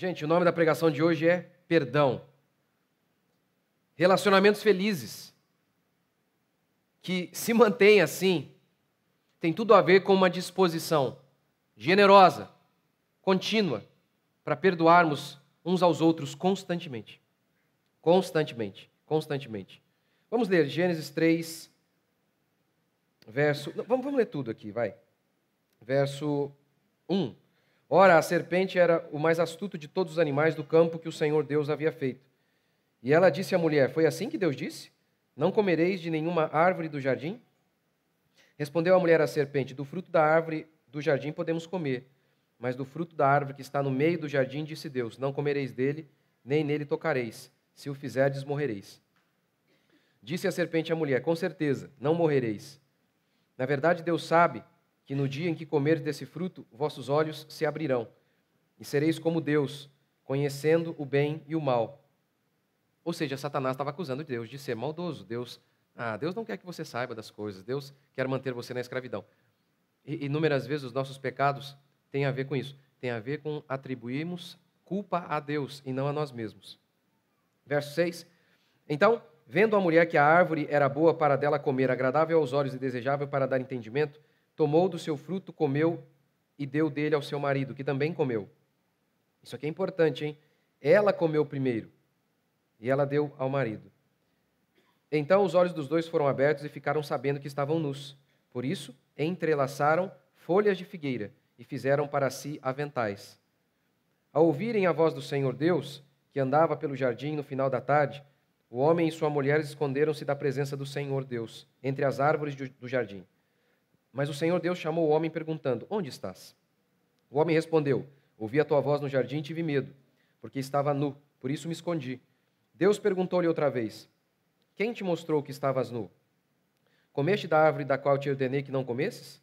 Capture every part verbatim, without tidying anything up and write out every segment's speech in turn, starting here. Gente, o nome da pregação de hoje é perdão. Relacionamentos felizes, que se mantêm assim, tem tudo a ver com uma disposição generosa, contínua, para perdoarmos uns aos outros constantemente. Constantemente, constantemente. Vamos ler Gênesis três, verso... Não, vamos, vamos ler tudo aqui, vai. Verso um. Ora, a serpente era o mais astuto de todos os animais do campo que o Senhor Deus havia feito. E ela disse à mulher, foi assim que Deus disse? Não comereis de nenhuma árvore do jardim? Respondeu a mulher à serpente, do fruto da árvore do jardim podemos comer, mas do fruto da árvore que está no meio do jardim, disse Deus, não comereis dele, nem nele tocareis, se o fizerdes morrereis. Disse a serpente à mulher, com certeza, não morrereis. Na verdade, Deus sabe que no dia em que comerdes desse fruto, vossos olhos se abrirão, e sereis como Deus, conhecendo o bem e o mal. Ou seja, Satanás estava acusando Deus de ser maldoso. Deus, ah, Deus não quer que você saiba das coisas. Deus quer manter você na escravidão. E inúmeras vezes os nossos pecados têm a ver com isso. Tem a ver com atribuirmos culpa a Deus e não a nós mesmos. Verso seis. Então, vendo a mulher que a árvore era boa para dela comer, agradável aos olhos e desejável para dar entendimento, tomou do seu fruto, comeu e deu dele ao seu marido, que também comeu. Isso aqui é importante, hein? Ela comeu primeiro. E ela deu ao marido. Então os olhos dos dois foram abertos e ficaram sabendo que estavam nus. Por isso, entrelaçaram folhas de figueira e fizeram para si aventais. Ao ouvirem a voz do Senhor Deus, que andava pelo jardim no final da tarde, o homem e sua mulher esconderam-se da presença do Senhor Deus, entre as árvores do jardim. Mas o Senhor Deus chamou o homem perguntando, onde estás? O homem respondeu, ouvi a tua voz no jardim e tive medo, porque estava nu, por isso me escondi. Deus perguntou-lhe outra vez, quem te mostrou que estavas nu? Comeste da árvore da qual te ordenei que não comesses?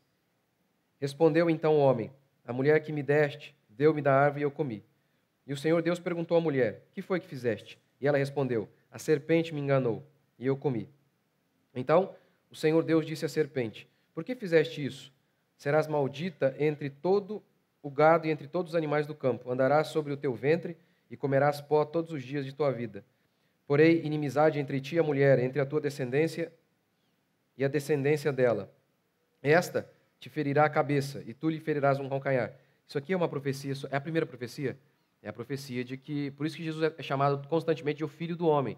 Respondeu então o homem, a mulher que me deste, deu-me da árvore e eu comi. E o Senhor Deus perguntou à mulher, que foi que fizeste? E ela respondeu, a serpente me enganou e eu comi. Então o Senhor Deus disse à serpente, por que fizeste isso? Serás maldita entre todo o gado e entre todos os animais do campo, andarás sobre o teu ventre e comerás pó todos os dias de tua vida. Porém, inimizade entre ti e a mulher, entre a tua descendência e a descendência dela. Esta te ferirá a cabeça, e tu lhe ferirás um calcanhar. Isso aqui é uma profecia, é a primeira profecia? É a profecia de que, por isso que Jesus é chamado constantemente de o Filho do Homem.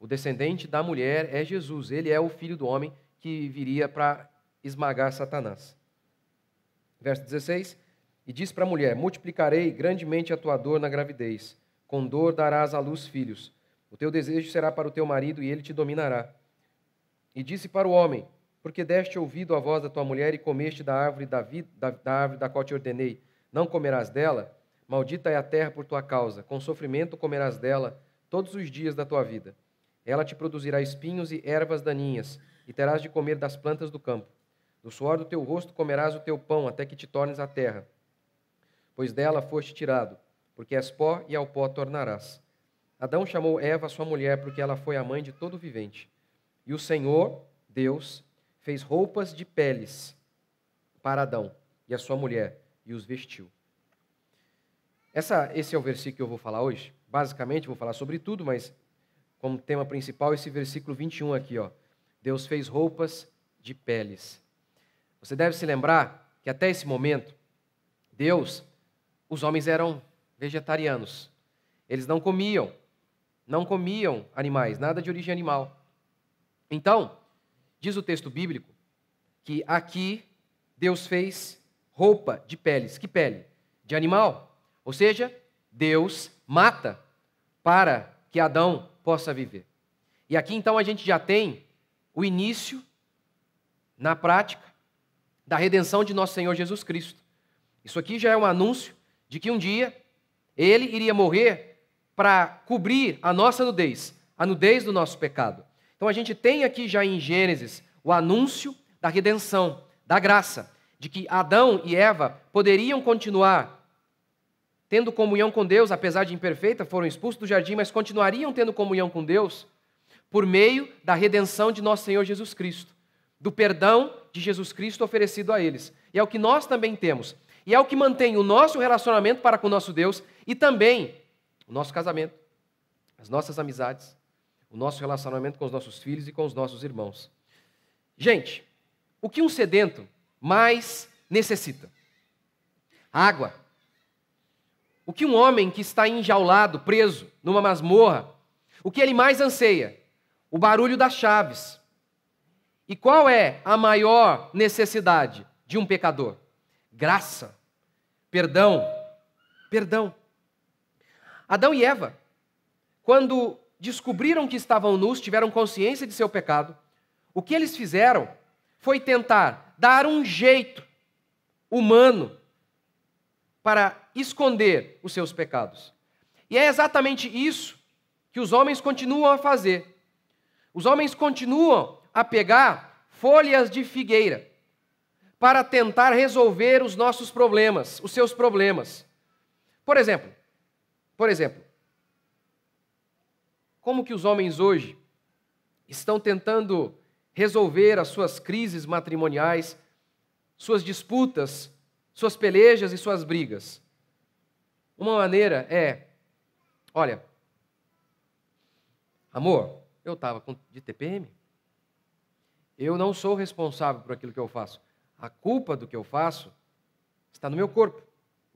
O descendente da mulher é Jesus, ele é o Filho do Homem que viria para esmagar Satanás. Verso dezesseis, e disse para a mulher, multiplicarei grandemente a tua dor na gravidez, com dor darás à luz filhos. O teu desejo será para o teu marido e ele te dominará. E disse para o homem, porque deste ouvido à voz da tua mulher e comeste da árvore da, vida, da, da árvore da qual te ordenei, não comerás dela? Maldita é a terra por tua causa, com sofrimento comerás dela todos os dias da tua vida. Ela te produzirá espinhos e ervas daninhas, e terás de comer das plantas do campo. Do suor do teu rosto comerás o teu pão, até que te tornes a terra, pois dela foste tirado, porque és pó e ao pó tornarás. Adão chamou Eva, sua mulher, porque ela foi a mãe de todo vivente. E o Senhor, Deus, fez roupas de peles para Adão e a sua mulher, e os vestiu. Essa, esse é o versículo que eu vou falar hoje. Basicamente, vou falar sobre tudo, mas como tema principal, esse versículo vinte e um aqui, ó. Deus fez roupas de peles. Você deve se lembrar que até esse momento, Deus, os homens eram vegetarianos. Eles não comiam. Não comiam animais, nada de origem animal. Então, diz o texto bíblico que aqui Deus fez roupa de peles. Que pele? De animal. Ou seja, Deus mata para que Adão possa viver. E aqui então a gente já tem o início na prática da redenção de nosso Senhor Jesus Cristo. Isso aqui já é um anúncio de que um dia ele iria morrer para cobrir a nossa nudez, a nudez do nosso pecado. Então a gente tem aqui já em Gênesis o anúncio da redenção, da graça, de que Adão e Eva poderiam continuar tendo comunhão com Deus, apesar de imperfeita, foram expulsos do jardim, mas continuariam tendo comunhão com Deus por meio da redenção de nosso Senhor Jesus Cristo, do perdão de Jesus Cristo oferecido a eles. E é o que nós também temos. E é o que mantém o nosso relacionamento para com o nosso Deus e também o nosso casamento, as nossas amizades, o nosso relacionamento com os nossos filhos e com os nossos irmãos. Gente, o que um sedento mais necessita? Água. O que um homem que está enjaulado, preso, numa masmorra, o que ele mais anseia? O barulho das chaves. E qual é a maior necessidade de um pecador? Graça, perdão, perdão. Adão e Eva, quando descobriram que estavam nus, tiveram consciência de seu pecado, o que eles fizeram foi tentar dar um jeito humano para esconder os seus pecados. E é exatamente isso que os homens continuam a fazer. Os homens continuam a pegar folhas de figueira para tentar resolver os nossos problemas, os seus problemas. Por exemplo, por exemplo, como que os homens hoje estão tentando resolver as suas crises matrimoniais, suas disputas, suas pelejas e suas brigas? Uma maneira é, olha, amor, eu estava de T P M, eu não sou responsável por aquilo que eu faço. A culpa do que eu faço está no meu corpo.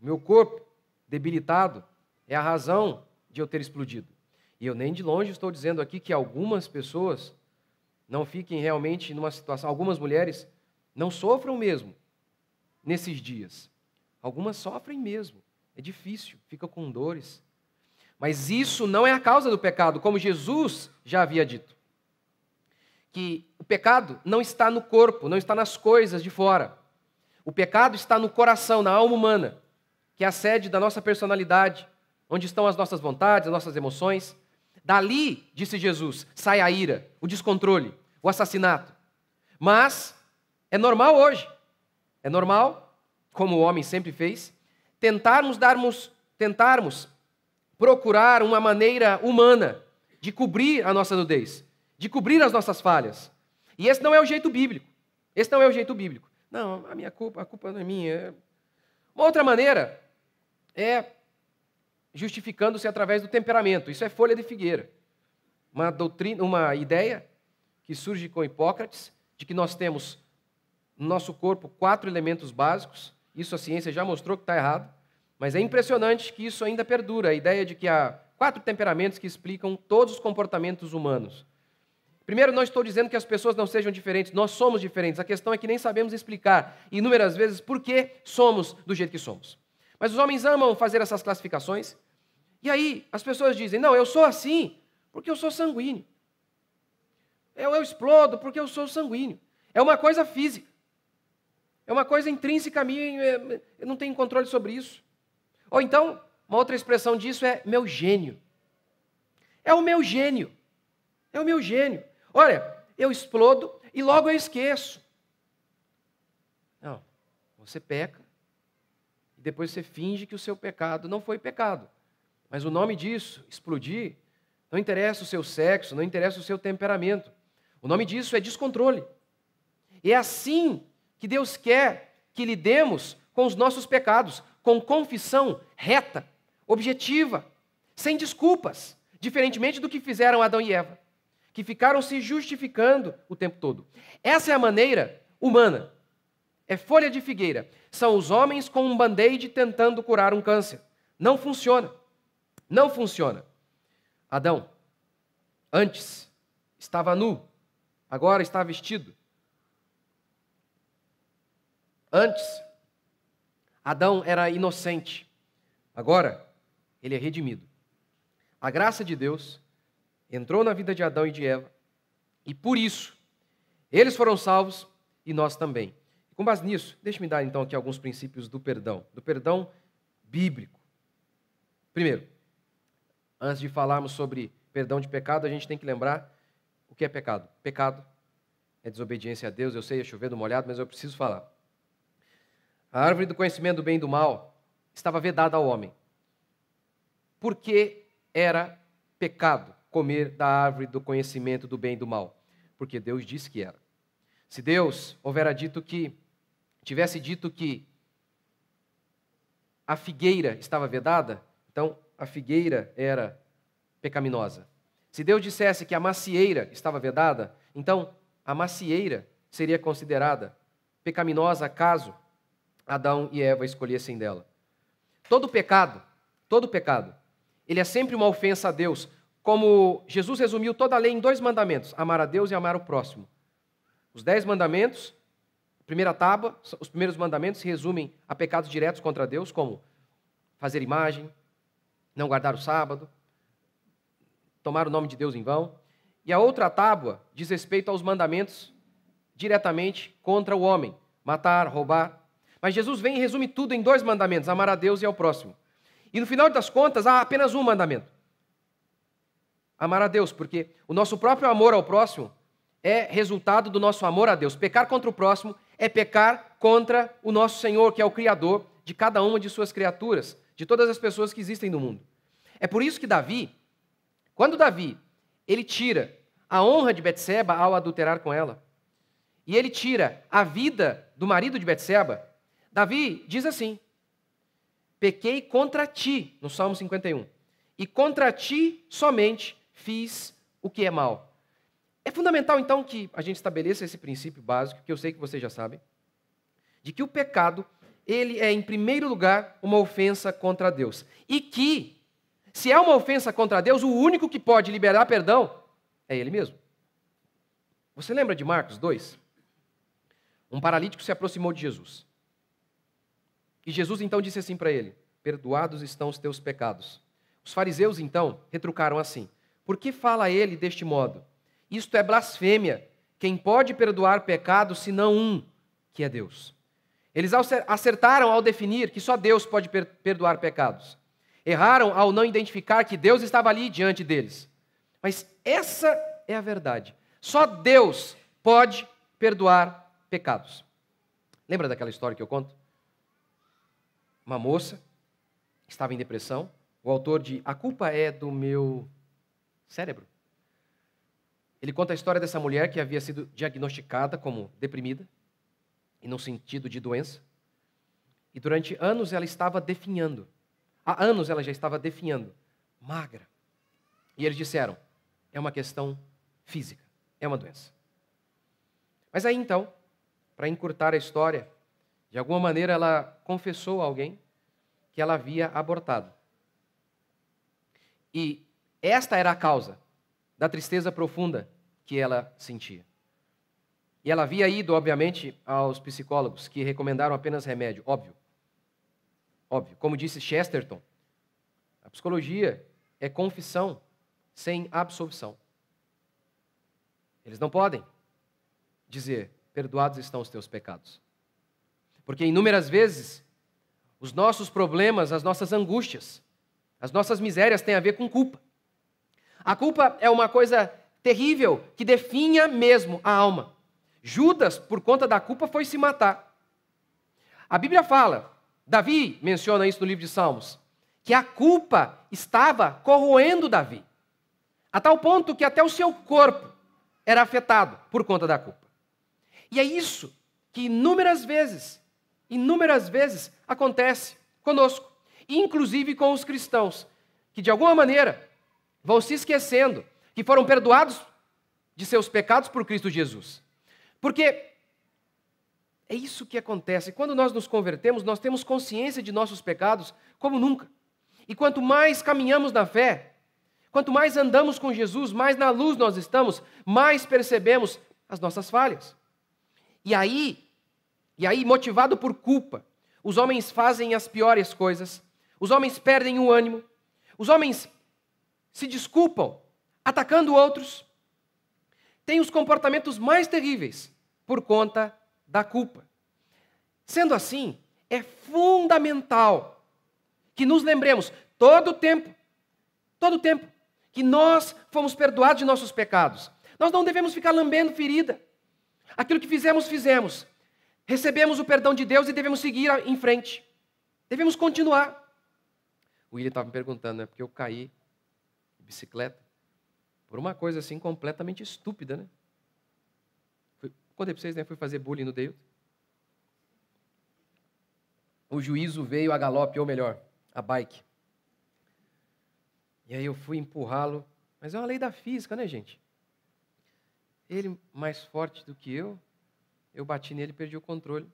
O meu corpo debilitado é a razão de eu ter explodido. E eu nem de longe estou dizendo aqui que algumas pessoas não fiquem realmente numa situação, algumas mulheres não sofram mesmo nesses dias. Algumas sofrem mesmo, é difícil, fica com dores. Mas isso não é a causa do pecado, como Jesus já havia dito. Que o pecado não está no corpo, não está nas coisas de fora. O pecado está no coração, na alma humana, que é a sede da nossa personalidade, onde estão as nossas vontades, as nossas emoções. Dali, disse Jesus, sai a ira, o descontrole, o assassinato. Mas é normal hoje, é normal, como o homem sempre fez, tentarmos, darmos, tentarmos procurar uma maneira humana de cobrir a nossa nudez, de cobrir as nossas falhas. E esse não é o jeito bíblico. Esse não é o jeito bíblico. Não, a minha culpa, a culpa não é minha. Uma outra maneira é justificando-se através do temperamento. Isso é folha de figueira. Uma doutrina, uma ideia que surge com Hipócrates, de que nós temos no nosso corpo quatro elementos básicos. Isso a ciência já mostrou que está errado, mas é impressionante que isso ainda perdura. A ideia de que há quatro temperamentos que explicam todos os comportamentos humanos. Primeiro, não estou dizendo que as pessoas não sejam diferentes, nós somos diferentes. A questão é que nem sabemos explicar inúmeras vezes por que somos do jeito que somos. Mas os homens amam fazer essas classificações. E aí as pessoas dizem, não, eu sou assim porque eu sou sanguíneo. Eu, eu explodo porque eu sou sanguíneo. É uma coisa física. É uma coisa intrínseca a mim, eu não tenho controle sobre isso. Ou então, uma outra expressão disso é meu gênio. É o meu gênio. É o meu gênio. Olha, eu explodo e logo eu esqueço. Não, você peca e depois você finge que o seu pecado não foi pecado. Mas o nome disso, explodir, não interessa o seu sexo, não interessa o seu temperamento. O nome disso é descontrole. E é assim que Deus quer que lidemos com os nossos pecados, com confissão reta, objetiva, sem desculpas, diferentemente do que fizeram Adão e Eva, que ficaram se justificando o tempo todo. Essa é a maneira humana. É folha de figueira. São os homens com um band-aid tentando curar um câncer. Não funciona. Não funciona. Adão, antes estava nu, agora está vestido. Antes, Adão era inocente, agora ele é redimido. A graça de Deus entrou na vida de Adão e de Eva, e por isso, eles foram salvos e nós também. Com base nisso, deixe-me dar então aqui alguns princípios do perdão, do perdão bíblico. Primeiro, antes de falarmos sobre perdão de pecado, a gente tem que lembrar o que é pecado. Pecado é desobediência a Deus, eu sei, é chover no molhado, mas eu preciso falar. A árvore do conhecimento do bem e do mal estava vedada ao homem, porque era pecado comer da árvore do conhecimento do bem e do mal, porque Deus disse que era. Se Deus houvera dito que, tivesse dito que a figueira estava vedada, então a figueira era pecaminosa. Se Deus dissesse que a macieira estava vedada, então a macieira seria considerada pecaminosa caso Adão e Eva escolhessem dela. Todo pecado, todo pecado, ele é sempre uma ofensa a Deus, como Jesus resumiu toda a lei em dois mandamentos, amar a Deus e amar o próximo. Os dez mandamentos, a primeira tábua, os primeiros mandamentos se resumem a pecados diretos contra Deus, como fazer imagem, não guardar o sábado, tomar o nome de Deus em vão. E a outra tábua diz respeito aos mandamentos diretamente contra o homem, matar, roubar. Mas Jesus vem e resume tudo em dois mandamentos, amar a Deus e ao próximo. E no final das contas, há apenas um mandamento. Amar a Deus, porque o nosso próprio amor ao próximo é resultado do nosso amor a Deus. Pecar contra o próximo é pecar contra o nosso Senhor, que é o Criador de cada uma de suas criaturas, de todas as pessoas que existem no mundo. É por isso que Davi, quando Davi, ele tira a honra de Betseba ao adulterar com ela, e ele tira a vida do marido de Betseba, Davi diz assim, pequei contra ti, no Salmo cinquenta e um, e contra ti somente fiz o que é mal. É fundamental, então, que a gente estabeleça esse princípio básico, que eu sei que vocês já sabem, de que o pecado, ele é, em primeiro lugar, uma ofensa contra Deus. E que, se é uma ofensa contra Deus, o único que pode liberar perdão é Ele mesmo. Você lembra de Marcos dois? Um paralítico se aproximou de Jesus. E Jesus, então, disse assim para ele, perdoados estão os teus pecados. Os fariseus, então, retrucaram assim, por que fala ele deste modo? Isto é blasfêmia. Quem pode perdoar pecado, senão um, que é Deus? Eles acertaram ao definir que só Deus pode perdoar pecados. Erraram ao não identificar que Deus estava ali diante deles. Mas essa é a verdade. Só Deus pode perdoar pecados. Lembra daquela história que eu conto? Uma moça estava em depressão. O autor de A Culpa é do Meu Cérebro. Ele conta a história dessa mulher que havia sido diagnosticada como deprimida, e no sentido de doença. E durante anos ela estava definhando. Há anos ela já estava definhando, magra. E eles disseram, é uma questão física, é uma doença. Mas aí então, para encurtar a história, de alguma maneira ela confessou a alguém que ela havia abortado. E esta era a causa da tristeza profunda que ela sentia. E ela havia ido, obviamente, aos psicólogos, que recomendaram apenas remédio, óbvio. Óbvio, como disse Chesterton, a psicologia é confissão sem absolvição. Eles não podem dizer, perdoados estão os teus pecados. Porque inúmeras vezes, os nossos problemas, as nossas angústias, as nossas misérias têm a ver com culpa. A culpa é uma coisa terrível que definha mesmo a alma. Judas, por conta da culpa, foi se matar. A Bíblia fala, Davi menciona isso no livro de Salmos, que a culpa estava corroendo Davi, a tal ponto que até o seu corpo era afetado por conta da culpa. E é isso que inúmeras vezes, inúmeras vezes acontece conosco, inclusive com os cristãos, que de alguma maneira vão se esquecendo que foram perdoados de seus pecados por Cristo Jesus. Porque é isso que acontece. Quando nós nos convertemos, nós temos consciência de nossos pecados como nunca. E quanto mais caminhamos na fé, quanto mais andamos com Jesus, mais na luz nós estamos, mais percebemos as nossas falhas. E aí, e aí, motivado por culpa, os homens fazem as piores coisas, os homens perdem o ânimo, os homens se desculpam atacando outros, tem os comportamentos mais terríveis por conta da culpa. Sendo assim, é fundamental que nos lembremos todo o tempo, todo o tempo, que nós fomos perdoados de nossos pecados. Nós não devemos ficar lambendo ferida. Aquilo que fizemos, fizemos. Recebemos o perdão de Deus e devemos seguir em frente. Devemos continuar. O William estava me perguntando, né? Porque eu caí de bicicleta. Por uma coisa assim completamente estúpida, né? Fui, contei para vocês, né? Fui fazer bullying no Deilton. o juízo veio a galope, ou melhor, a bike. E aí eu fui empurrá-lo, mas é uma lei da física, né, gente? Ele mais forte do que eu, eu bati nele e perdi o controle.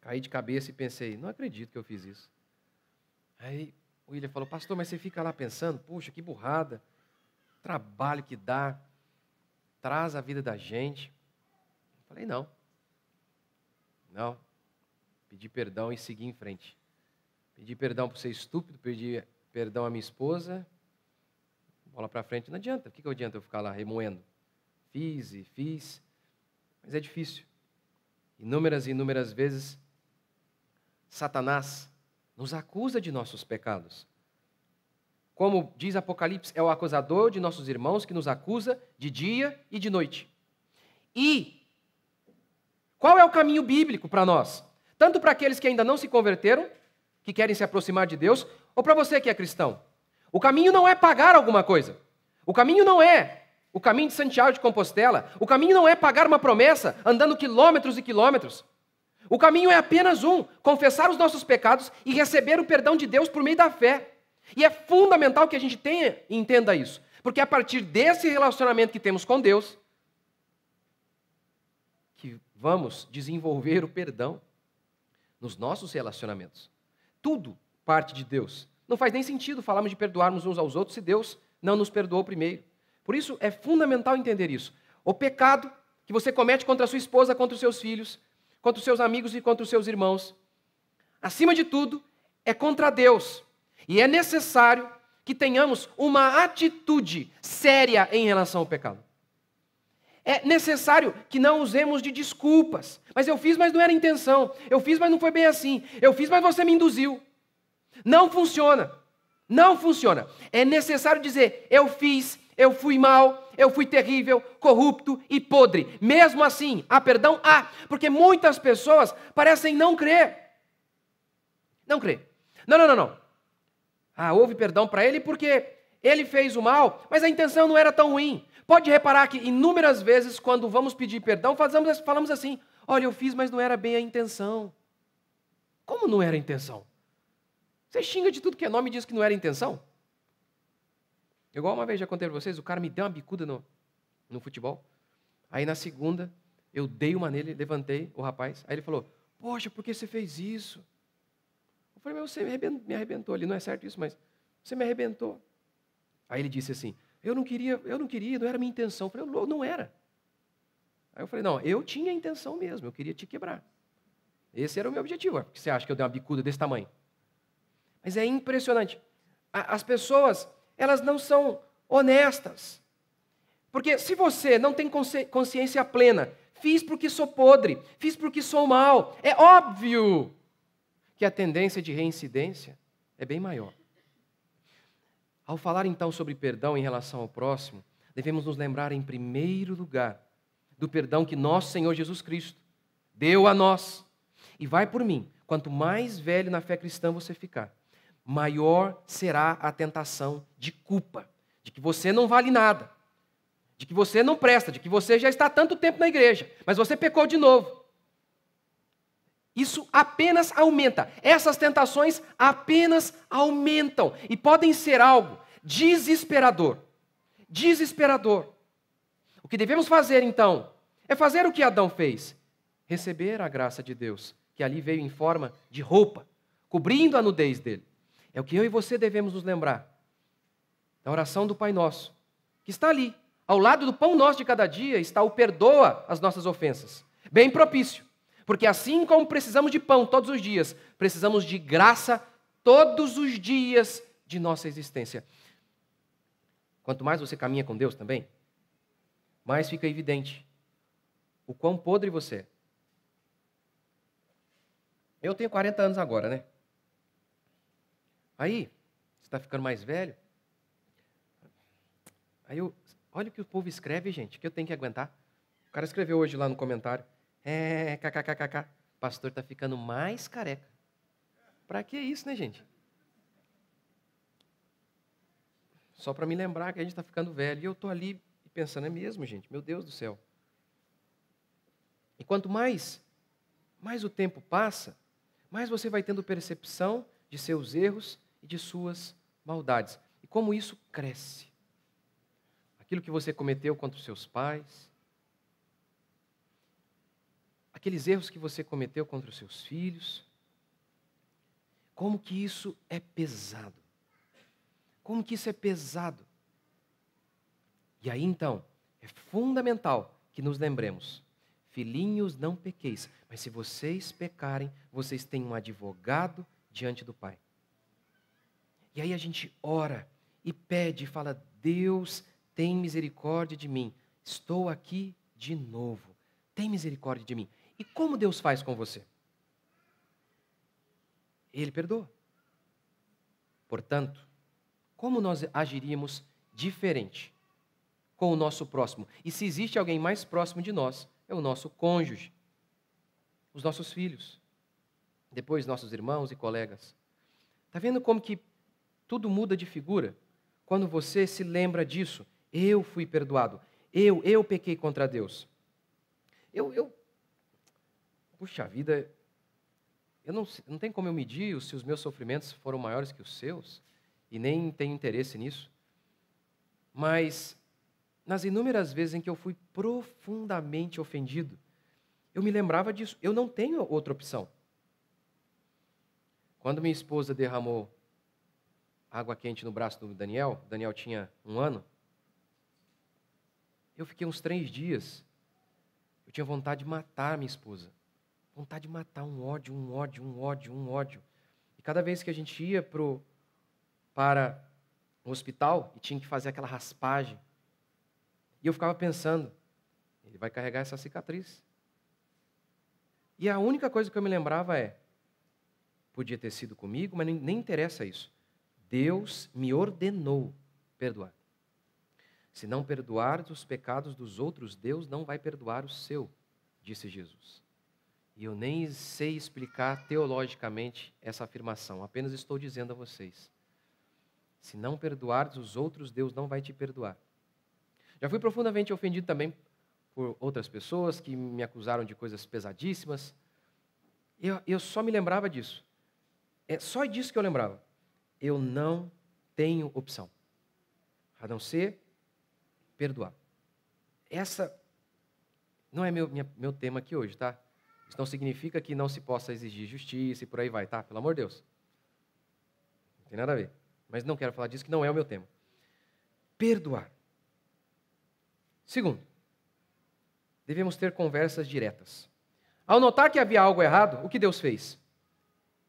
Caí de cabeça e pensei, não acredito que eu fiz isso. Aí o William falou, pastor, mas você fica lá pensando, poxa, que burrada, trabalho que dá, traz a vida da gente. Eu falei, não, não, pedi perdão e segui em frente. Pedi perdão por ser estúpido, pedi perdão à minha esposa, bola para frente, não adianta, o que, que adianta eu ficar lá remoendo? Fiz e fiz, mas é difícil. Inúmeras e inúmeras vezes, Satanás nos acusa de nossos pecados. Como diz Apocalipse, é o acusador de nossos irmãos que nos acusa de dia e de noite. E qual é o caminho bíblico para nós? Tanto para aqueles que ainda não se converteram, que querem se aproximar de Deus, ou para você que é cristão. O caminho não é pagar alguma coisa. O caminho não é... O caminho de Santiago de Compostela, o caminho não é pagar uma promessa andando quilômetros e quilômetros. O caminho é apenas um, confessar os nossos pecados e receber o perdão de Deus por meio da fé. E é fundamental que a gente tenha e entenda isso, porque é a partir desse relacionamento que temos com Deus que vamos desenvolver o perdão nos nossos relacionamentos. Tudo parte de Deus. Não faz nem sentido falarmos de perdoarmos uns aos outros se Deus não nos perdoou primeiro. Por isso, é fundamental entender isso. O pecado que você comete contra a sua esposa, contra os seus filhos, contra os seus amigos e contra os seus irmãos, acima de tudo, é contra Deus. E é necessário que tenhamos uma atitude séria em relação ao pecado. É necessário que não usemos de desculpas. Mas eu fiz, mas não era intenção. Eu fiz, mas não foi bem assim. Eu fiz, mas você me induziu. Não funciona. Não funciona. É necessário dizer, eu fiz... Eu fui mal, eu fui terrível, corrupto e podre. Mesmo assim, há perdão? Há, porque muitas pessoas parecem não crer. Não crer. Não, não, não, não. Ah, houve perdão para ele porque ele fez o mal, mas a intenção não era tão ruim. Pode reparar que inúmeras vezes, quando vamos pedir perdão, fazemos, falamos assim, olha, eu fiz, mas não era bem a intenção. Como não era a intenção? Você xinga de tudo que é nome e diz que não era a intenção? Igual uma vez já contei para vocês, o cara me deu uma bicuda no, no futebol. Aí na segunda, eu dei uma nele, levantei o rapaz. Aí ele falou, poxa, por que você fez isso? Eu falei, mas você me arrebentou, me arrebentou ali, não é certo isso, mas você me arrebentou. Aí ele disse assim, eu não queria, eu não queria, não era a minha intenção. Eu falei, eu não era. Aí eu falei, não, eu tinha a intenção mesmo, eu queria te quebrar. Esse era o meu objetivo. Por que você acha que eu dei uma bicuda desse tamanho? Mas é impressionante. As pessoas... elas não são honestas. Porque se você não tem consciência plena, fiz porque sou podre, fiz porque sou mal, é óbvio que a tendência de reincidência é bem maior. Ao falar então sobre perdão em relação ao próximo, devemos nos lembrar em primeiro lugar do perdão que nosso Senhor Jesus Cristo deu a nós. E vai por mim, quanto mais velho na fé cristã você ficar, maior será a tentação de culpa, de que você não vale nada, de que você não presta, de que você já está há tanto tempo na igreja, mas você pecou de novo. Isso apenas aumenta, essas tentações apenas aumentam e podem ser algo desesperador, desesperador. O que devemos fazer então, é fazer o que Adão fez, receber a graça de Deus, que ali veio em forma de roupa, cobrindo a nudez dele. É o que eu e você devemos nos lembrar da oração do Pai Nosso, que está ali, ao lado do pão nosso de cada dia, está o perdoa as nossas ofensas. Bem propício, porque assim como precisamos de pão todos os dias, precisamos de graça todos os dias de nossa existência. Quanto mais você caminha com Deus também, mais fica evidente o quão podre você é. Eu tenho quarenta anos agora, né? Aí, você está ficando mais velho. Aí eu, olha o que o povo escreve, gente, que eu tenho que aguentar. O cara escreveu hoje lá no comentário, é, kkkkk, pastor está ficando mais careca. Para que isso, né, gente? Só para me lembrar que a gente está ficando velho. E eu estou ali pensando, é mesmo, gente? Meu Deus do céu. E quanto mais, mais o tempo passa, mais você vai tendo percepção de seus erros e de suas maldades. E como isso cresce. Aquilo que você cometeu contra os seus pais, aqueles erros que você cometeu contra os seus filhos, como que isso é pesado. Como que isso é pesado. E aí, então, é fundamental que nos lembremos, filhinhos, não pequeis, mas se vocês pecarem, vocês têm um advogado diante do Pai. E aí a gente ora e pede e fala, Deus, tem misericórdia de mim. Estou aqui de novo. Tem misericórdia de mim. E como Deus faz com você? Ele perdoa. Portanto, como nós agiríamos diferente com o nosso próximo? E se existe alguém mais próximo de nós, é o nosso cônjuge, os nossos filhos, depois nossos irmãos e colegas. Está vendo como que tudo muda de figura? Quando você se lembra disso, eu fui perdoado, eu, eu pequei contra Deus. Eu, eu, puxa vida, eu não, não tem como eu medir se os meus sofrimentos foram maiores que os seus, e nem tenho interesse nisso, mas nas inúmeras vezes em que eu fui profundamente ofendido, eu me lembrava disso, eu não tenho outra opção. Quando minha esposa derramou água quente no braço do Daniel, Daniel tinha um ano, eu fiquei uns três dias... Eu tinha vontade de matar a minha esposa. Vontade de matar, um ódio, um ódio, um ódio, um ódio. E cada vez que a gente ia pro, para o hospital e tinha que fazer aquela raspagem, e eu ficava pensando, ele vai carregar essa cicatriz. E a única coisa que eu me lembrava é, podia ter sido comigo, mas nem, nem interessa isso. Deus me ordenou perdoar. Se não perdoar os pecados dos outros, Deus não vai perdoar o seu, disse Jesus. E eu nem sei explicar teologicamente essa afirmação, apenas estou dizendo a vocês. Se não perdoar os outros, Deus não vai te perdoar. Já fui profundamente ofendido também por outras pessoas que me acusaram de coisas pesadíssimas. Eu, eu só me lembrava disso. É só disso que eu lembrava. Eu não tenho opção, a não ser perdoar. Essa não é meu, minha, meu tema aqui hoje, tá? Isso não significa que não se possa exigir justiça e por aí vai, tá? Pelo amor de Deus. Não tem nada a ver. Mas não quero falar disso, que não é o meu tema. Perdoar. Segundo, devemos ter conversas diretas. Ao notar que havia algo errado, o que Deus fez?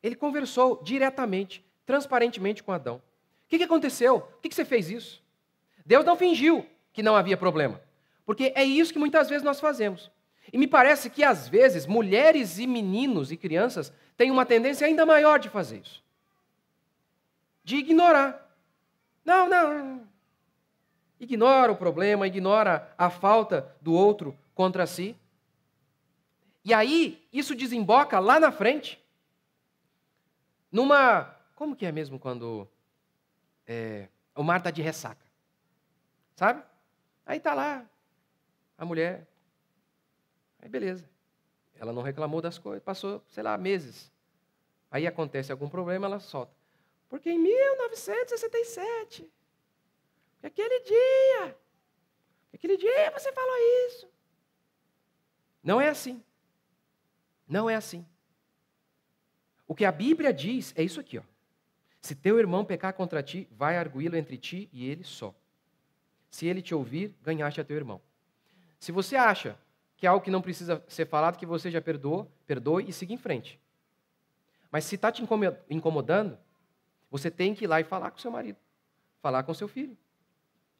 Ele conversou diretamente, transparentemente com Adão. O que, que aconteceu? Por que, que você fez isso? Deus não fingiu que não havia problema, porque é isso que muitas vezes nós fazemos. E me parece que, às vezes, mulheres e meninos e crianças têm uma tendência ainda maior de fazer isso. De ignorar. Não, não. Ignora o problema, ignora a falta do outro contra si. E aí, isso desemboca lá na frente, numa... Como que é mesmo quando é, o mar está de ressaca? Sabe? Aí está lá a mulher, aí beleza, ela não reclamou das coisas, passou, sei lá, meses. Aí acontece algum problema, ela solta. Porque em mil novecentos e sessenta e sete, aquele dia, aquele dia você falou isso. Não é assim, não é assim. O que a Bíblia diz é isso aqui, ó. Se teu irmão pecar contra ti, vai arguí-lo entre ti e ele só. Se ele te ouvir, ganhaste a teu irmão. Se você acha que é algo que não precisa ser falado, que você já perdoou, perdoe e siga em frente. Mas se está te incomodando, você tem que ir lá e falar com seu marido, falar com seu filho.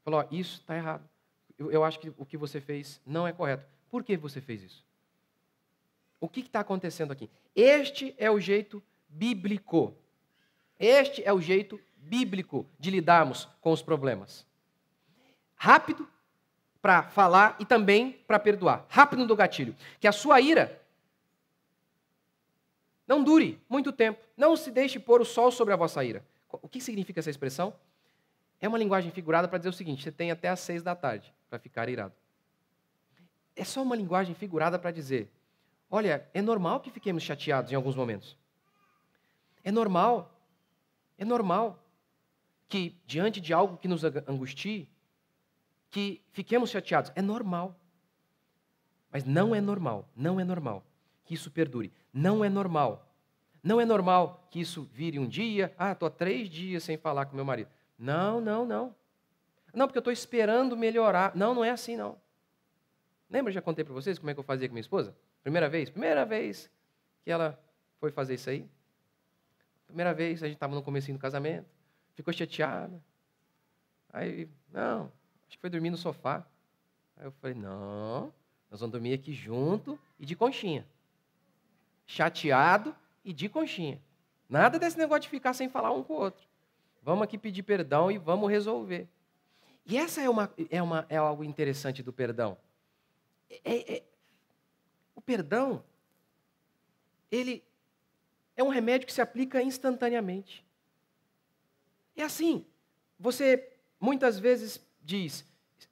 Falar, ó, isso está errado. Eu, eu acho que o que você fez não é correto. Por que você fez isso? O que está acontecendo aqui? Este é o jeito bíblico. Este é o jeito bíblico de lidarmos com os problemas. Rápido para falar e também para perdoar. Rápido do gatilho. Que a sua ira não dure muito tempo. Não se deixe pôr o sol sobre a vossa ira. O que significa essa expressão? É uma linguagem figurada para dizer o seguinte, você tem até às seis da tarde para ficar irado. É só uma linguagem figurada para dizer, olha, é normal que fiquemos chateados em alguns momentos. É normal, é normal que diante de algo que nos angustie, que fiquemos chateados. É normal. Mas não é normal, não é normal que isso perdure. Não é normal. Não é normal que isso vire um dia, ah, estou há três dias sem falar com meu marido. Não, não, não. Não, porque eu estou esperando melhorar. Não, não é assim, não. Lembra, já contei para vocês como é que eu fazia com minha esposa? Primeira vez, primeira vez que ela foi fazer isso aí. Primeira vez, a gente estava no comecinho do casamento, ficou chateada. Aí, não, acho que foi dormir no sofá. Aí eu falei, não, nós vamos dormir aqui junto e de conchinha. Chateado e de conchinha. Nada desse negócio de ficar sem falar um com o outro. Vamos aqui pedir perdão e vamos resolver. E essa é, uma, é, uma, é algo interessante do perdão. É, é, o perdão, ele é um remédio que se aplica instantaneamente. É assim, você muitas vezes diz,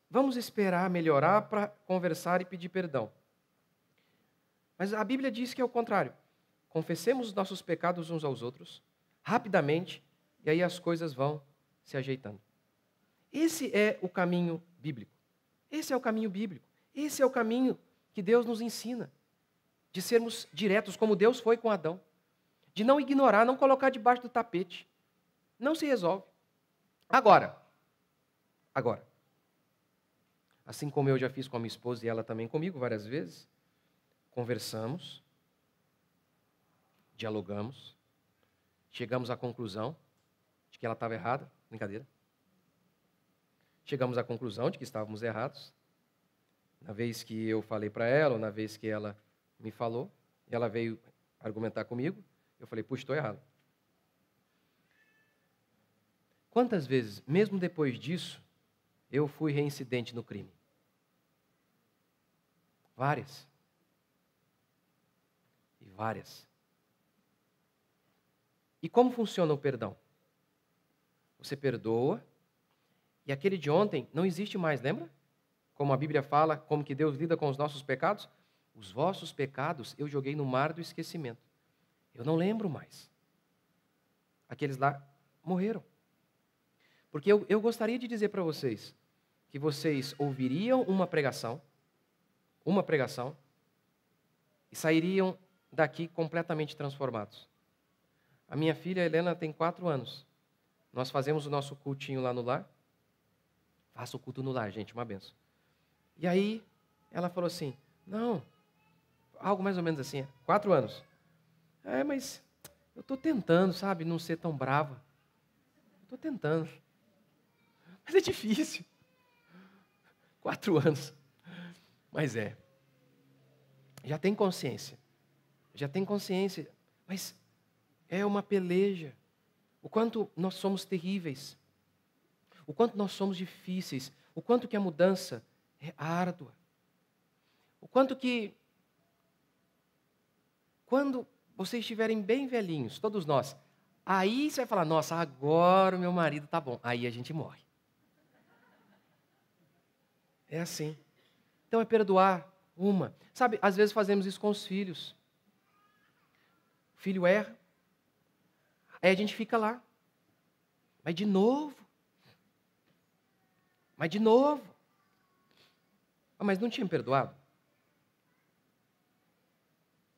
vamos esperar melhorar para conversar e pedir perdão. Mas a Bíblia diz que é o contrário. Confessemos os nossos pecados uns aos outros, rapidamente, e aí as coisas vão se ajeitando. Esse é o caminho bíblico. Esse é o caminho bíblico. Esse é o caminho que Deus nos ensina, de sermos diretos, como Deus foi com Adão, de não ignorar, não colocar debaixo do tapete. Não se resolve. Agora, agora, assim como eu já fiz com a minha esposa e ela também comigo várias vezes, conversamos, dialogamos, chegamos à conclusão de que ela estava errada, brincadeira, chegamos à conclusão de que estávamos errados, na vez que eu falei para ela, ou na vez que ela me falou, e ela veio argumentar comigo, eu falei, puxa, estou errado. Quantas vezes, mesmo depois disso, eu fui reincidente no crime? Várias. E várias. E como funciona o perdão? Você perdoa, e aquele de ontem não existe mais, lembra? Como a Bíblia fala, como que Deus lida com os nossos pecados? Os vossos pecados eu joguei no mar do esquecimento. Eu não lembro mais. Aqueles lá morreram. Porque eu, eu gostaria de dizer para vocês que vocês ouviriam uma pregação, uma pregação, e sairiam daqui completamente transformados. A minha filha Helena tem quatro anos. Nós fazemos o nosso cultinho lá no lar. Faça o culto no lar, gente, uma benção. E aí, ela falou assim, não, algo mais ou menos assim, quatro anos. É, mas eu estou tentando, sabe, não ser tão brava. Estou tentando. Mas é difícil. Quatro anos. Mas é. Já tem consciência. Já tem consciência. Mas é uma peleja. O quanto nós somos terríveis. O quanto nós somos difíceis, o quanto que a mudança é árdua. O quanto que, quando vocês estiverem bem velhinhos, todos nós, aí você vai falar, nossa, agora o meu marido tá bom. Aí a gente morre. É assim. Então é perdoar uma. Sabe, às vezes fazemos isso com os filhos. O filho erra. Aí a gente fica lá. Mas de novo. Mas de novo. Ah, mas não tinha perdoado?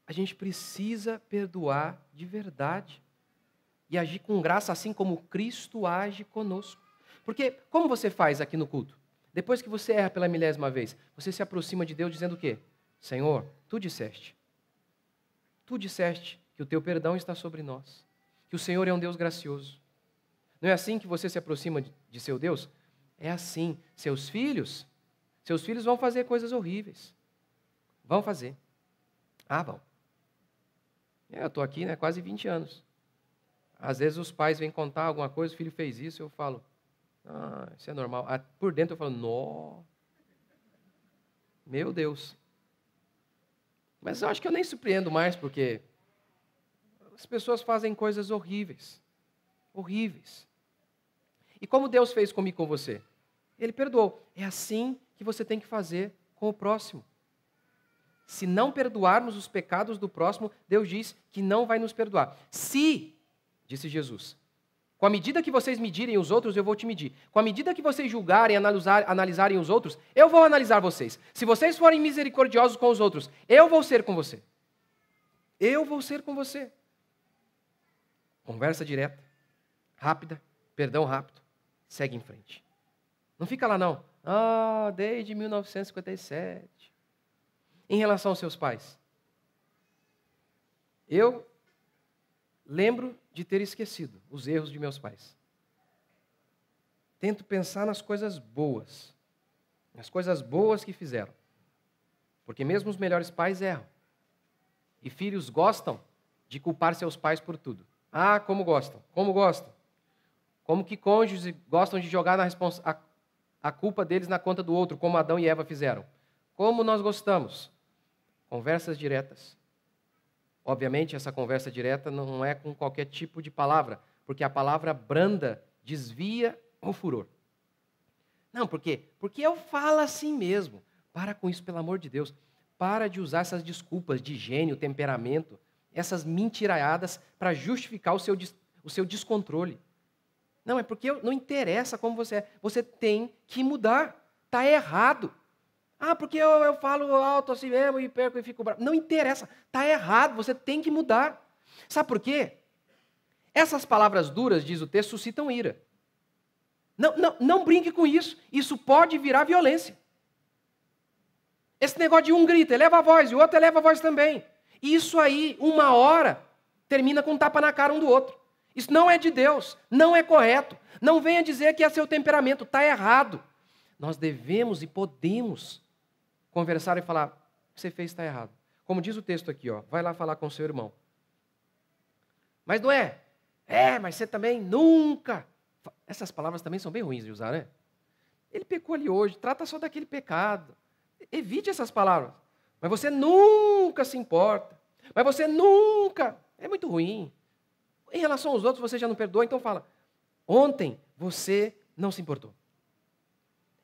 A gente precisa perdoar de verdade. E agir com graça, assim como Cristo age conosco. Porque, como você faz aqui no culto? Depois que você erra pela milésima vez, você se aproxima de Deus dizendo o quê? Senhor, Tu disseste. Tu disseste que o Teu perdão está sobre nós. Que o Senhor é um Deus gracioso. Não é assim que você se aproxima de seu Deus? É assim, seus filhos, seus filhos vão fazer coisas horríveis. Vão fazer. Ah, vão. É, eu estou aqui, né, quase vinte anos. Às vezes os pais vêm contar alguma coisa, o filho fez isso, eu falo, ah, isso é normal. Ah, por dentro eu falo, nó, meu Deus. Mas eu acho que eu nem surpreendo mais, porque as pessoas fazem coisas horríveis. Horríveis. E como Deus fez comigo e com você? Ele perdoou. É assim que você tem que fazer com o próximo. Se não perdoarmos os pecados do próximo, Deus diz que não vai nos perdoar. Se disse Jesus. Com a medida que vocês medirem os outros, eu vou te medir. Com a medida que vocês julgarem e analisar, analisarem os outros, eu vou analisar vocês. Se vocês forem misericordiosos com os outros, eu vou ser com você. Eu vou ser com você. Conversa direta, rápida, perdão rápido, segue em frente. Não fica lá não. Ah, desde mil novecentos e cinquenta e sete. Em relação aos seus pais. Eu lembro de ter esquecido os erros de meus pais. Tento pensar nas coisas boas, nas coisas boas que fizeram. Porque mesmo os melhores pais erram. E filhos gostam de culpar seus pais por tudo. Ah, como gostam, como gostam. Como que cônjuges gostam de jogar na responsa- a, a culpa deles na conta do outro, como Adão e Eva fizeram. Como nós gostamos. Conversas diretas. Obviamente, essa conversa direta não é com qualquer tipo de palavra, porque a palavra branda desvia o furor. Não, por quê? Porque eu falo assim mesmo. Para com isso, pelo amor de Deus. Para de usar essas desculpas de gênio, temperamento, essas mentiraiadas para justificar o seu, o seu descontrole. Não, é porque não interessa como você é. Você tem que mudar. Está errado. Ah, porque eu, eu falo alto assim mesmo e perco e fico bravo. Não interessa, está errado, você tem que mudar. Sabe por quê? Essas palavras duras, diz o texto, suscitam ira. Não, não, não brinque com isso, isso pode virar violência. Esse negócio de um grita, eleva a voz, e o outro eleva a voz também. Isso aí, uma hora, termina com um tapa na cara um do outro. Isso não é de Deus, não é correto. Não venha dizer que é seu temperamento, está errado. Nós devemos e podemos conversar e falar, o que você fez está errado. Como diz o texto aqui, ó, vai lá falar com o seu irmão. Mas não é. É, mas você também nunca. Essas palavras também são bem ruins de usar, né? Ele pecou ali hoje, trata só daquele pecado. Evite essas palavras. Mas você nunca se importa. Mas você nunca. É muito ruim. Em relação aos outros, você já não perdoa, então fala, ontem você não se importou.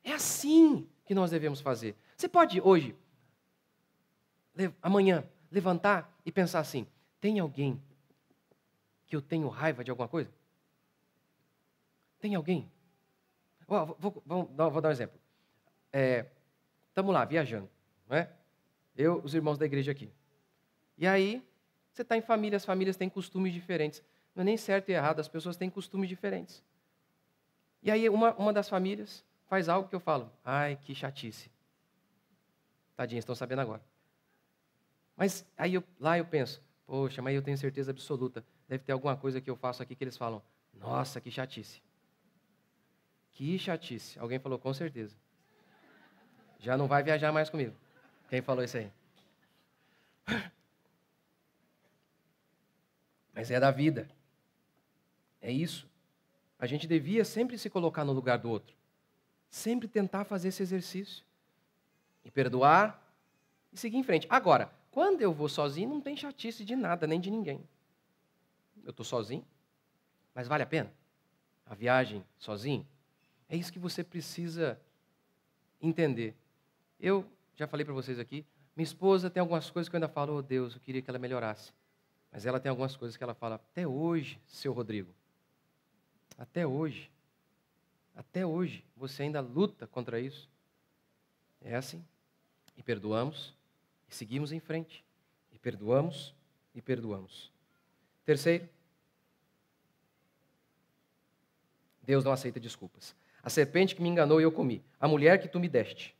É assim que nós devemos fazer. Você pode hoje, amanhã, levantar e pensar assim, tem alguém que eu tenho raiva de alguma coisa? Tem alguém? Vou, vou, vou, vou dar um exemplo. Estamos é, lá, viajando, não é? Eu, os irmãos da igreja aqui. E aí, você está em família, as famílias têm costumes diferentes. Não é nem certo e errado, as pessoas têm costumes diferentes. E aí, uma, uma das famílias faz algo que eu falo, ai, que chatice. Tadinha, estão sabendo agora. Mas aí eu, lá eu penso, poxa, mas eu tenho certeza absoluta, deve ter alguma coisa que eu faço aqui que eles falam, nossa, que chatice. Que chatice. Alguém falou, com certeza. Já não vai viajar mais comigo. Quem falou isso aí? Mas é da vida. É isso. A gente devia sempre se colocar no lugar do outro. Sempre tentar fazer esse exercício. E perdoar e seguir em frente. Agora, quando eu vou sozinho, não tem chatice de nada, nem de ninguém. Eu estou sozinho, mas vale a pena? A viagem sozinho? É isso que você precisa entender. Eu já falei para vocês aqui, minha esposa tem algumas coisas que eu ainda falo, oh Deus, eu queria que ela melhorasse. Mas ela tem algumas coisas que ela fala, até hoje, seu Rodrigo, até hoje. Até hoje, você ainda luta contra isso. É assim. E perdoamos, e seguimos em frente. E perdoamos, e perdoamos. Terceiro, Deus não aceita desculpas. A serpente que me enganou e eu comi. A mulher que tu me deste.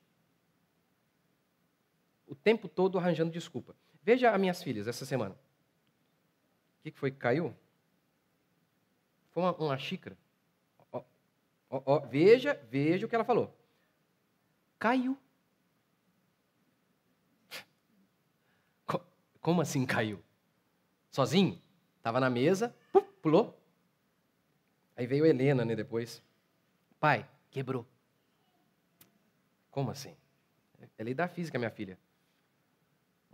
O tempo todo arranjando desculpa. Veja as minhas filhas essa semana. O que foi que caiu? Foi uma, uma xícara. Oh, oh, veja, veja o que ela falou. Caiu. Como assim caiu? Sozinho? Estava na mesa, pulou. Aí veio a Helena, né, depois. Pai, quebrou. Como assim? É lei da física, minha filha.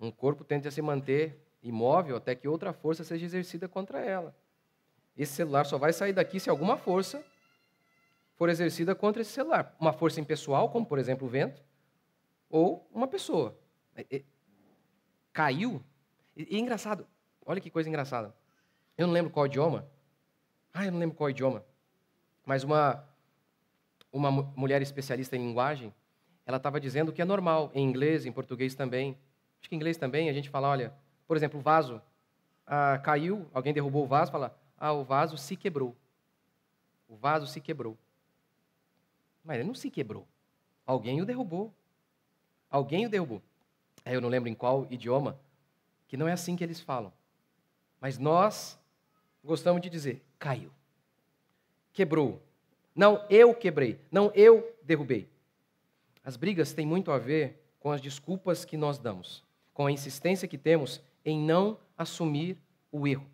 Um corpo tende a se manter imóvel até que outra força seja exercida contra ela. Esse celular só vai sair daqui se alguma força for exercida contra esse celular. Uma força impessoal, como, por exemplo, o vento, ou uma pessoa. E, e, caiu. E, e engraçado, olha que coisa engraçada. Eu não lembro qual idioma, Ah, eu não lembro qual é o idioma. Mas uma, uma mulher especialista em linguagem, ela estava dizendo que é normal, em inglês, em português também. Acho que em inglês também a gente fala, olha, por exemplo, o vaso ah, caiu, alguém derrubou o vaso, fala, ah, o vaso se quebrou. O vaso se quebrou. Mas ele não se quebrou. Alguém o derrubou. Alguém o derrubou. Aí eu não lembro em qual idioma, que não é assim que eles falam. Mas nós gostamos de dizer, caiu. Quebrou. Não, eu quebrei. Não, eu derrubei. As brigas têm muito a ver com as desculpas que nós damos, com a insistência que temos em não assumir o erro.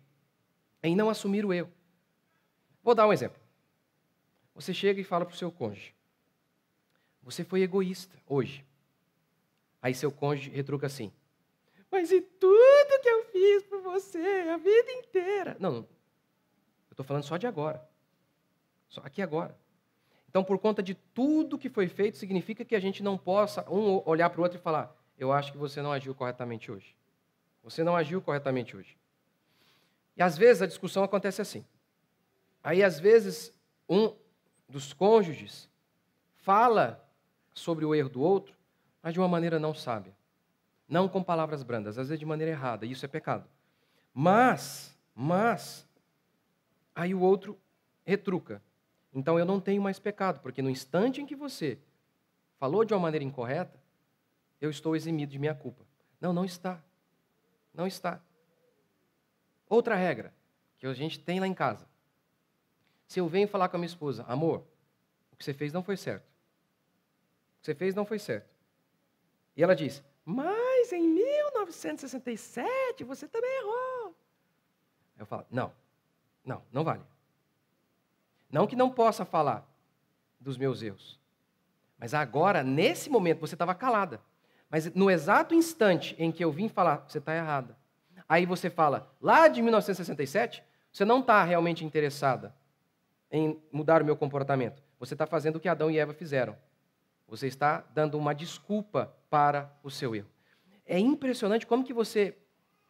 Em não assumir o erro. Vou dar um exemplo. Você chega e fala para o seu cônjuge, você foi egoísta hoje. Aí seu cônjuge retruca assim, mas e tudo que eu fiz por você a vida inteira? Não, não. Eu estou falando só de agora. Só aqui agora. Então, por conta de tudo que foi feito, significa que a gente não possa um olhar para o outro e falar, eu acho que você não agiu corretamente hoje. Você não agiu corretamente hoje. E, às vezes, a discussão acontece assim. Aí, às vezes, um dos cônjuges fala sobre o erro do outro, mas de uma maneira não sábia. Não com palavras brandas, às vezes de maneira errada. E isso é pecado. Mas, mas, aí o outro retruca. Então, eu não tenho mais pecado, porque no instante em que você falou de uma maneira incorreta, eu estou eximido de minha culpa. Não, não está. Não está. Outra regra que a gente tem lá em casa. Se eu venho falar com a minha esposa, amor, o que você fez não foi certo. O que você fez não foi certo. E ela diz, mas em mil novecentos e sessenta e sete você também errou. Eu falo, não, não, não vale. Não que não possa falar dos meus erros. Mas agora, nesse momento, você estava calada. Mas no exato instante em que eu vim falar, você está errada. Aí você fala, lá de mil novecentos e sessenta e sete, você não está realmente interessada em mudar o meu comportamento. Você está fazendo o que Adão e Eva fizeram. Você está dando uma desculpa para o seu erro. É impressionante como que você,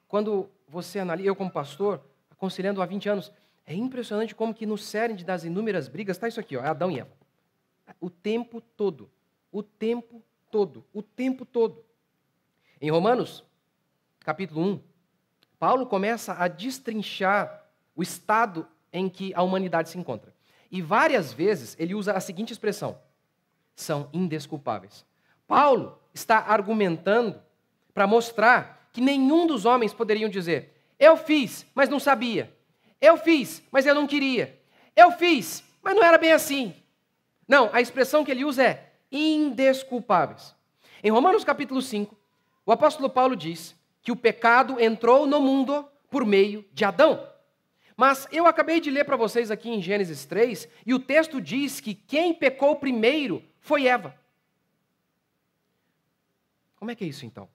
quando você analisa, eu como pastor, aconselhando há vinte anos... É impressionante como que no cerne das inúmeras brigas está isso aqui, ó, Adão e Eva. O tempo todo, o tempo todo, o tempo todo. Em Romanos, capítulo um, Paulo começa a destrinchar o estado em que a humanidade se encontra. E várias vezes ele usa a seguinte expressão, são indesculpáveis. Paulo está argumentando para mostrar que nenhum dos homens poderiam dizer, eu fiz, mas não sabia. Eu fiz, mas eu não queria. Eu fiz, mas não era bem assim. Não, a expressão que ele usa é indesculpáveis. Em Romanos capítulo cinco, o apóstolo Paulo diz que o pecado entrou no mundo por meio de Adão. Mas eu acabei de ler para vocês aqui em Gênesis três, e o texto diz que quem pecou primeiro foi Eva. Como é que é isso então?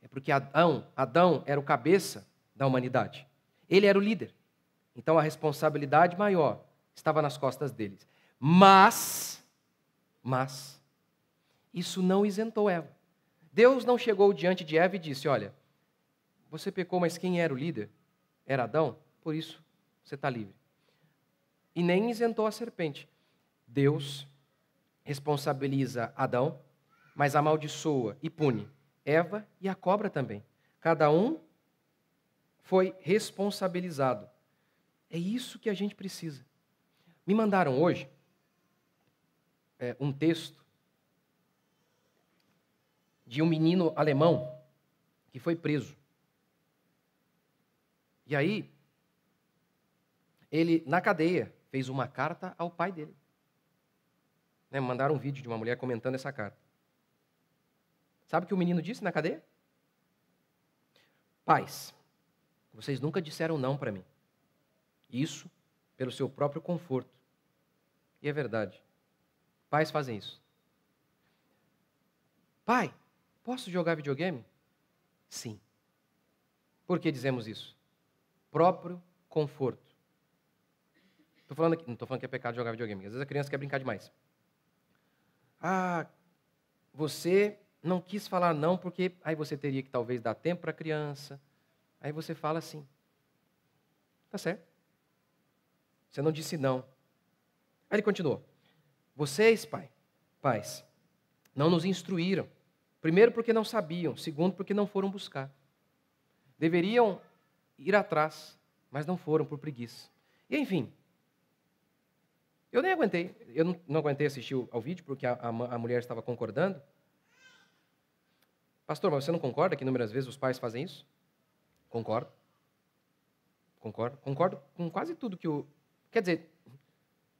É porque Adão, Adão era o cabeça da humanidade. Ele era o líder. Então, a responsabilidade maior estava nas costas deles. Mas, mas, isso não isentou Eva. Deus não chegou diante de Eva e disse, olha, você pecou, mas quem era o líder? Era Adão, por isso você está livre. E nem isentou a serpente. Deus responsabiliza Adão, mas amaldiçoa e pune Eva e a cobra também. Cada um foi responsabilizado. É isso que a gente precisa. Me mandaram hoje é, um texto de um menino alemão que foi preso. E aí, ele, na cadeia, fez uma carta ao pai dele. Né, mandaram um vídeo de uma mulher comentando essa carta. Sabe o que o menino disse na cadeia? Pais, vocês nunca disseram não para mim. Isso pelo seu próprio conforto. E é verdade. Pais fazem isso. Pai, posso jogar videogame? Sim. Por que dizemos isso? Próprio conforto. Tô falando aqui, não estou falando que é pecado jogar videogame. Às vezes a criança quer brincar demais. Ah, você não quis falar não porque aí você teria que talvez dar tempo para a criança. Aí você fala assim. Tá certo. Você não disse não. Aí ele continuou. Vocês, pai, pais, não nos instruíram. Primeiro, porque não sabiam. Segundo, porque não foram buscar. Deveriam ir atrás, mas não foram por preguiça. E, enfim, eu nem aguentei. Eu não, não aguentei assistir ao vídeo, porque a, a, a mulher estava concordando. Pastor, mas você não concorda que inúmeras vezes os pais fazem isso? Concordo. Concordo. Concordo com quase tudo que o... Quer dizer,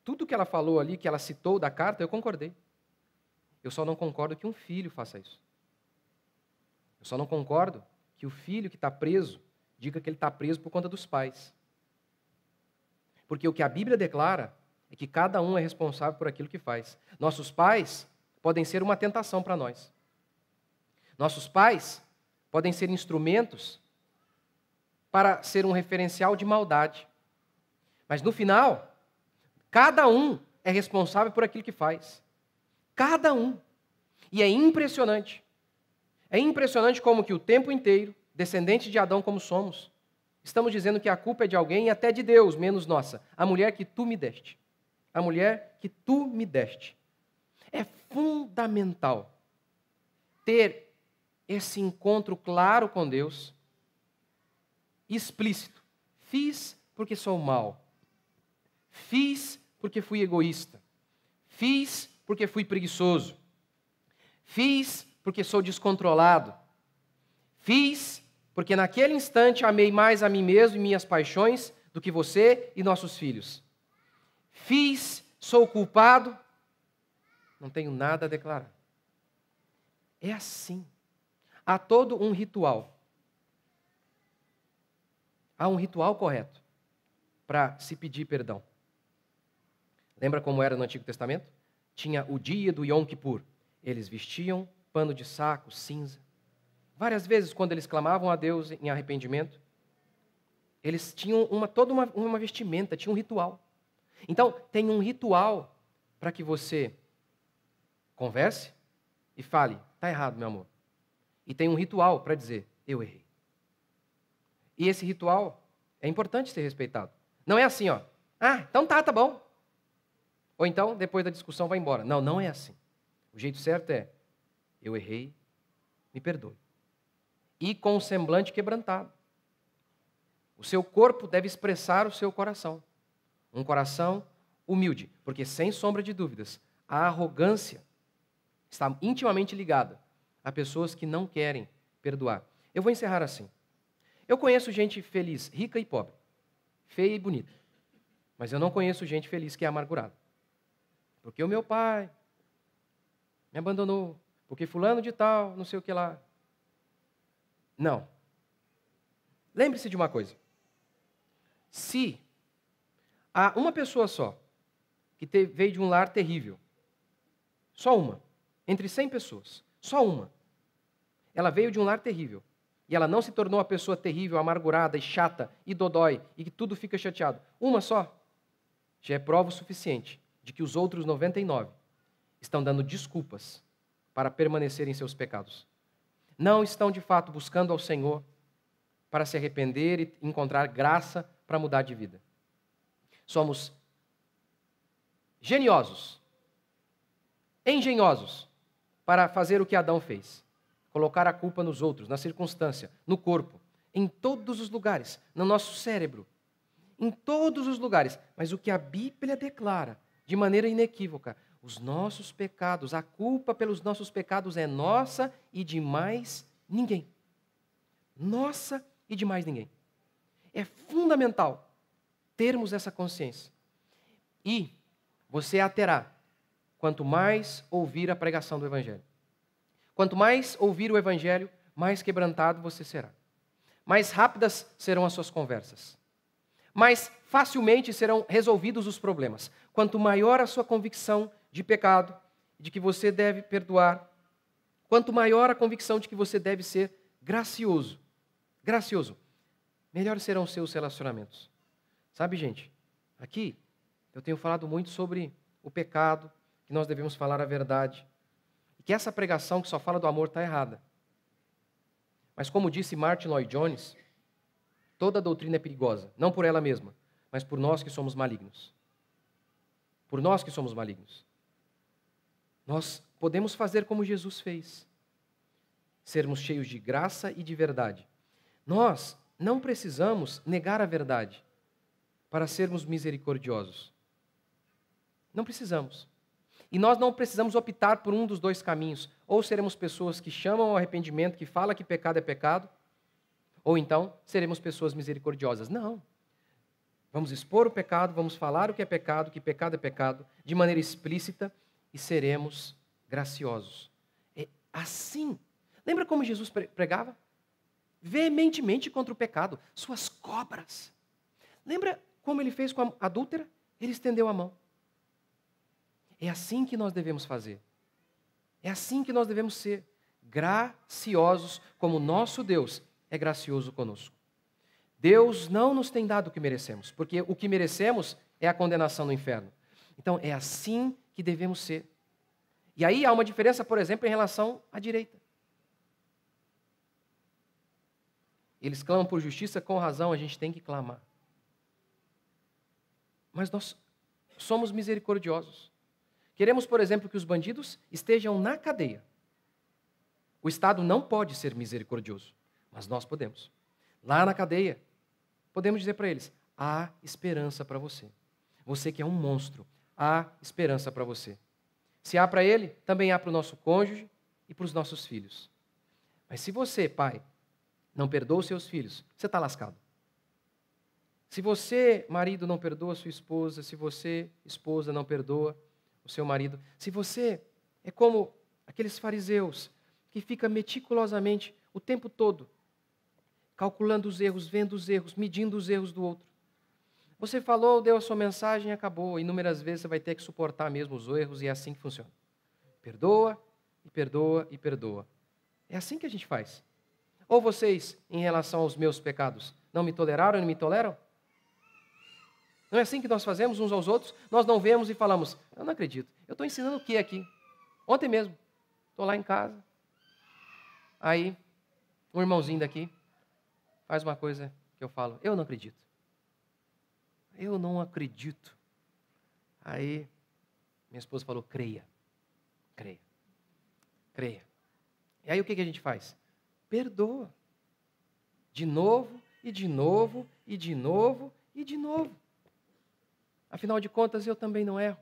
tudo que ela falou ali, que ela citou da carta, eu concordei. Eu só não concordo que um filho faça isso. Eu só não concordo que o filho que está preso diga que ele está preso por conta dos pais. Porque o que a Bíblia declara é que cada um é responsável por aquilo que faz. Nossos pais podem ser uma tentação para nós. Nossos pais podem ser instrumentos para ser um referencial de maldade. Mas no final, cada um é responsável por aquilo que faz. Cada um. E é impressionante. É impressionante como que o tempo inteiro, descendente de Adão como somos, estamos dizendo que a culpa é de alguém e até de Deus, menos nossa. A mulher que tu me deste. A mulher que tu me deste. É fundamental ter esse encontro claro com Deus, explícito. Fiz porque sou mau. Fiz porque fui egoísta. Fiz porque fui preguiçoso. Fiz porque sou descontrolado. Fiz porque naquele instante amei mais a mim mesmo e minhas paixões do que você e nossos filhos. Fiz, sou culpado, não tenho nada a declarar. É assim. Há todo um ritual. Há um ritual correto para se pedir perdão. Lembra como era no Antigo Testamento? Tinha o dia do Yom Kippur. Eles vestiam pano de saco, cinza. Várias vezes, quando eles clamavam a Deus em arrependimento, eles tinham uma, toda uma, uma vestimenta, tinha um ritual. Então, tem um ritual para que você converse e fale, está errado, meu amor. E tem um ritual para dizer, eu errei. E esse ritual é importante ser respeitado. Não é assim, ó, ah, então tá, tá bom. Ou então, depois da discussão, vai embora. Não, não é assim. O jeito certo é, eu errei, me perdoe. E com o semblante quebrantado. O seu corpo deve expressar o seu coração. Um coração humilde. Porque, sem sombra de dúvidas, a arrogância está intimamente ligada a pessoas que não querem perdoar. Eu vou encerrar assim. Eu conheço gente feliz, rica e pobre. Feia e bonita. Mas eu não conheço gente feliz que é amargurada. Porque o meu pai me abandonou. Porque fulano de tal, não sei o que lá. Não. Lembre-se de uma coisa. Se há uma pessoa só que veio de um lar terrível, só uma, entre cem pessoas, só uma, ela veio de um lar terrível, e ela não se tornou uma pessoa terrível, amargurada e chata e dodói, e que tudo fica chateado. Uma só já é prova o suficiente de que os outros noventa e nove estão dando desculpas para permanecerem em seus pecados. Não estão, de fato, buscando ao Senhor para se arrepender e encontrar graça para mudar de vida. Somos geniosos, engenhosos, para fazer o que Adão fez. Colocar a culpa nos outros, na circunstância, no corpo, em todos os lugares, no nosso cérebro, em todos os lugares. Mas o que a Bíblia declara, de maneira inequívoca, os nossos pecados, a culpa pelos nossos pecados é nossa e de mais ninguém. Nossa e de mais ninguém. É fundamental termos essa consciência. E você a terá quanto mais ouvir a pregação do Evangelho. Quanto mais ouvir o Evangelho, mais quebrantado você será. Mais rápidas serão as suas conversas. Mais facilmente serão resolvidos os problemas. Quanto maior a sua convicção de pecado, de que você deve perdoar, quanto maior a convicção de que você deve ser gracioso, gracioso, melhores serão os seus relacionamentos. Sabe, gente, aqui eu tenho falado muito sobre o pecado, que nós devemos falar a verdade, e que essa pregação que só fala do amor está errada. Mas como disse Martin Lloyd-Jones, toda doutrina é perigosa, não por ela mesma, mas por nós que somos malignos. Por nós que somos malignos. Nós podemos fazer como Jesus fez. Sermos cheios de graça e de verdade. Nós não precisamos negar a verdade para sermos misericordiosos. Não precisamos. E nós não precisamos optar por um dos dois caminhos. Ou seremos pessoas que chamam ao arrependimento, que falam que pecado é pecado, ou então seremos pessoas misericordiosas. Não. Vamos expor o pecado, vamos falar o que é pecado, que pecado é pecado, de maneira explícita, e seremos graciosos. É assim. Lembra como Jesus pregava? Veementemente contra o pecado, suas cobras. Lembra como ele fez com a adúltera? Ele estendeu a mão. É assim que nós devemos fazer. É assim que nós devemos ser. Graciosos, como nosso Deus é gracioso conosco. Deus não nos tem dado o que merecemos, porque o que merecemos é a condenação no inferno. Então, é assim que devemos ser. E aí há uma diferença, por exemplo, em relação à direita. Eles clamam por justiça, com razão, a gente tem que clamar. Mas nós somos misericordiosos. Queremos, por exemplo, que os bandidos estejam na cadeia. O Estado não pode ser misericordioso, mas nós podemos. Lá na cadeia, podemos dizer para eles, há esperança para você. Você que é um monstro, há esperança para você. Se há para ele, também há para o nosso cônjuge e para os nossos filhos. Mas se você, pai, não perdoa os seus filhos, você está lascado. Se você, marido, não perdoa a sua esposa, se você, esposa, não perdoa o seu marido, se você é como aqueles fariseus que fica meticulosamente o tempo todo calculando os erros, vendo os erros, medindo os erros do outro. Você falou, deu a sua mensagem e acabou. Inúmeras vezes você vai ter que suportar mesmo os erros e é assim que funciona. Perdoa, e perdoa, e perdoa. É assim que a gente faz. Ou vocês, em relação aos meus pecados, não me toleraram e não me toleram? Não é assim que nós fazemos uns aos outros? Nós não vemos e falamos, eu não acredito, eu estou ensinando o que aqui? Ontem mesmo, estou lá em casa, aí um irmãozinho daqui faz uma coisa que eu falo, eu não acredito. Eu não acredito. Aí, minha esposa falou, creia, creia, creia. E aí o que que a gente faz? Perdoa. De novo, e de novo, e de novo, e de novo. Afinal de contas, eu também não erro.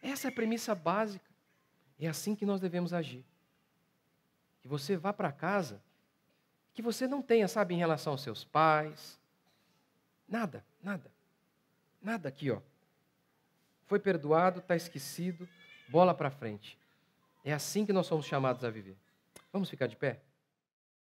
Essa é a premissa básica. É assim que nós devemos agir. Que você vá para casa... que você não tenha, sabe, em relação aos seus pais, nada, nada, nada aqui, ó. Foi perdoado, está esquecido, bola para frente. É assim que nós somos chamados a viver. Vamos ficar de pé?